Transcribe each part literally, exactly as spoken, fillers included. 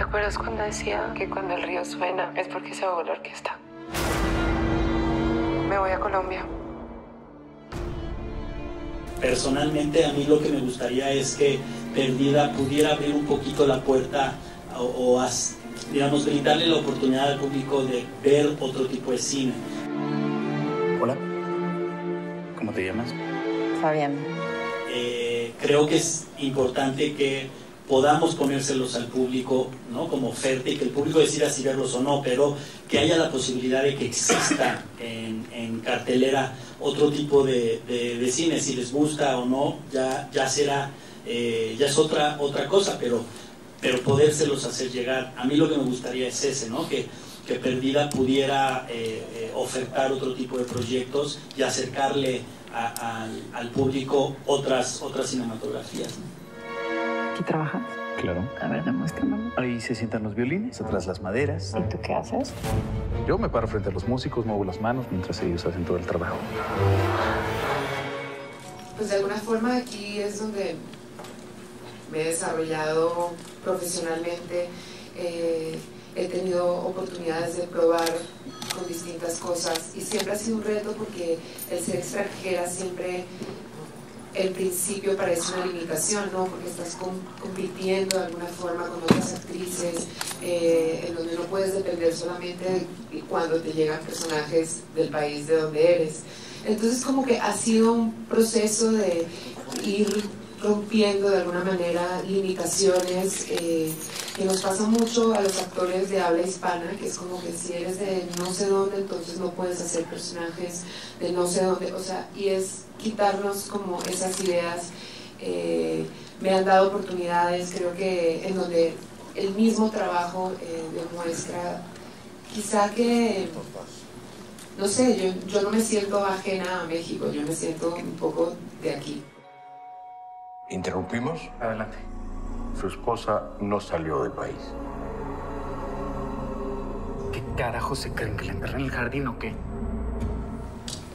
¿Te acuerdas cuando decía que cuando el río suena es porque se ahogó la orquesta? Me voy a Colombia. Personalmente, a mí lo que me gustaría es que Perdida pudiera abrir un poquito la puerta o, o as, digamos, brindarle la oportunidad al público de ver otro tipo de cine. Hola, ¿cómo te llamas? Fabián. Eh, creo que es importante que podamos ponérselos al público, ¿no?, como oferta, y que el público decida si verlos o no, pero que haya la posibilidad de que exista en, en cartelera otro tipo de, de, de cine. Si les gusta o no, ya, ya será, eh, ya es otra, otra cosa, pero, pero podérselos hacer llegar. A mí lo que me gustaría es ese, ¿no?, que, que Perdida pudiera eh, eh, ofertar otro tipo de proyectos y acercarle a, a, al público otras, otras cinematografías, ¿no? ¿Y trabajas? Claro. A ver, demuéstrame. Ahí se sientan los violines, atrás las maderas. ¿Y tú qué haces? Yo me paro frente a los músicos, muevo las manos mientras ellos hacen todo el trabajo. Pues de alguna forma aquí es donde me he desarrollado profesionalmente. Eh, he tenido oportunidades de probar con distintas cosas y siempre ha sido un reto porque el ser extranjera siempre... El principio parece una limitación, ¿no? Porque estás compitiendo de alguna forma con otras actrices, eh, en donde no puedes depender solamente de cuando te llegan personajes del país de donde eres. Entonces, como que ha sido un proceso de ir rompiendo de alguna manera limitaciones eh, que nos pasa mucho a los actores de habla hispana, que es como que si eres de no sé dónde, entonces no puedes hacer personajes de no sé dónde, o sea, y es quitarnos como esas ideas. Eh, me han dado oportunidades, creo que en donde el mismo trabajo eh, demuestra quizá que... No sé, yo, yo no me siento ajena a México, yo me siento un poco de aquí. ¿Interrumpimos? Adelante. Su esposa no salió del país. ¿Qué carajo se creen, que le enterré en el jardín o qué?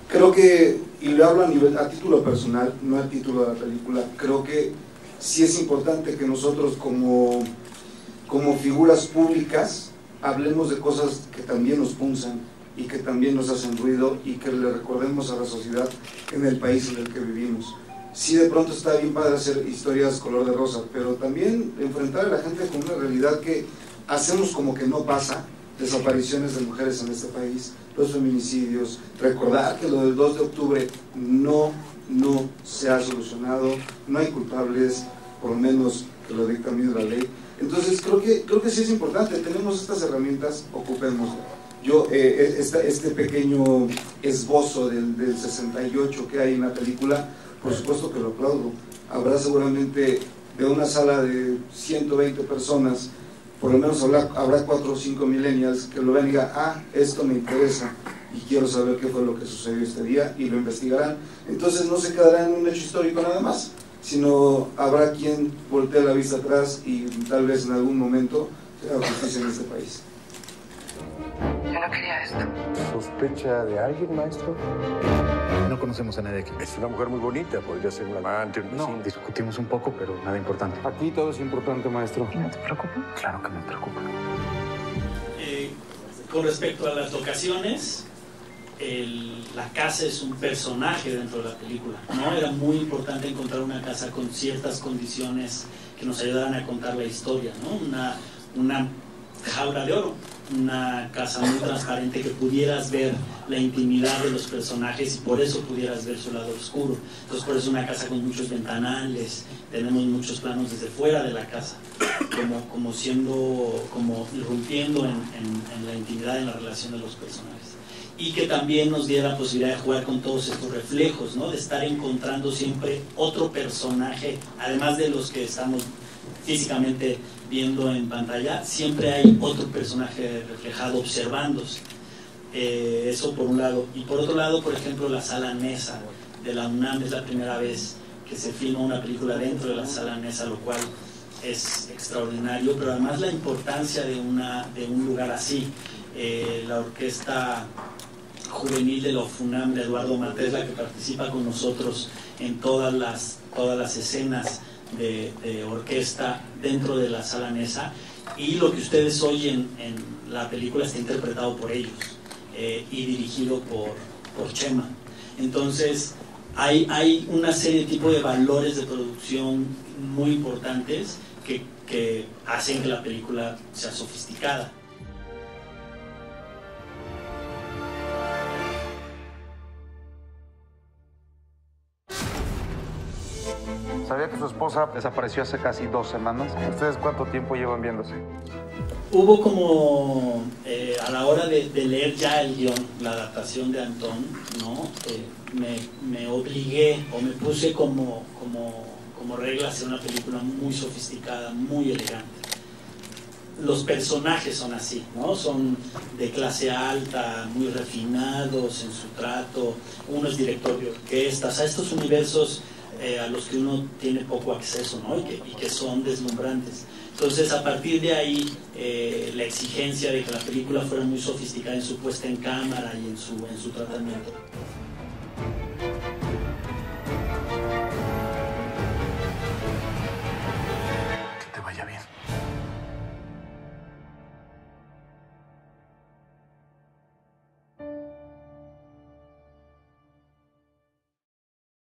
Creo que, y lo hablo a, nivel, a título personal, no a título de la película, creo que sí es importante que nosotros como, como figuras públicas hablemos de cosas que también nos punzan y que también nos hacen ruido y que le recordemos a la sociedad en el país en el que vivimos. Sí, de pronto está bien padre hacer historias color de rosa, pero también enfrentar a la gente con una realidad que hacemos como que no pasa, desapariciones de mujeres en este país, los feminicidios, recordar que lo del dos de octubre no, no se ha solucionado, no hay culpables, por lo menos que lo dictamine la ley. Entonces creo que, creo que sí es importante, tenemos estas herramientas, ocupémoslas. Yo, eh, esta, este pequeño esbozo del, del sesenta y ocho que hay en la película, por supuesto que lo aplaudo. Habrá seguramente de una sala de ciento veinte personas, por lo menos habrá, habrá cuatro o cinco millennials que lo ven y digan, ah, esto me interesa y quiero saber qué fue lo que sucedió este día, y lo investigarán. Entonces no se quedará en un hecho histórico nada más, sino habrá quien voltee la vista atrás y tal vez en algún momento se haga justicia en este país. Yo no quería esto. ¿Sospecha de alguien, maestro? No conocemos a nadie aquí. Es una mujer muy bonita, podría ser una amante. No, sí, discutimos un poco, pero nada importante. Aquí todo es importante, maestro. ¿Y no te preocupa? Claro que me preocupa. Eh, con respecto a las locaciones, el, la casa es un personaje dentro de la película, ¿no? Era muy importante encontrar una casa con ciertas condiciones que nos ayudaran a contar la historia, ¿no? Una, una jaula de oro. Una casa muy transparente que pudieras ver la intimidad de los personajes y por eso pudieras ver su lado oscuro. Entonces por eso una casa con muchos ventanales, tenemos muchos planos desde fuera de la casa, como, como siendo, como irrumpiendo en, en, en la intimidad, en la relación de los personajes. Y que también nos diera la posibilidad de jugar con todos estos reflejos, ¿no? De estar encontrando siempre otro personaje, además de los que estamos físicamente viendo en pantalla, siempre hay otro personaje reflejado, observándose. Eh, eso por un lado. Y por otro lado, por ejemplo, la sala mesa de la UNAM es la primera vez que se filma una película dentro de la sala mesa, lo cual es extraordinario, pero además la importancia de, una, de un lugar así. Eh, la orquesta juvenil de la UNAM, de Eduardo Matés, la que participa con nosotros en todas las, todas las escenas, de, de orquesta dentro de la sala mesa, y lo que ustedes oyen en la película está interpretado por ellos eh, y dirigido por, por Chema. Entonces hay, hay una serie de tipo de valores de producción muy importantes que, que hacen que la película sea sofisticada. ¿Sabía que su esposa desapareció hace casi dos semanas? ¿Ustedes cuánto tiempo llevan viéndose? Hubo como, eh, a la hora de, de leer ya el guión, la adaptación de Antón, ¿no? Eh, me, me obligué o me puse como, como, como regla hacer una película muy sofisticada, muy elegante. Los personajes son así, ¿no? Son de clase alta, muy refinados en su trato, uno es director de orquesta, o sea, estos universos... Eh, a los que uno tiene poco acceso, ¿no? y, que, y que son deslumbrantes. Entonces, a partir de ahí, eh, la exigencia de que la película fuera muy sofisticada en su puesta en cámara y en su, en su tratamiento.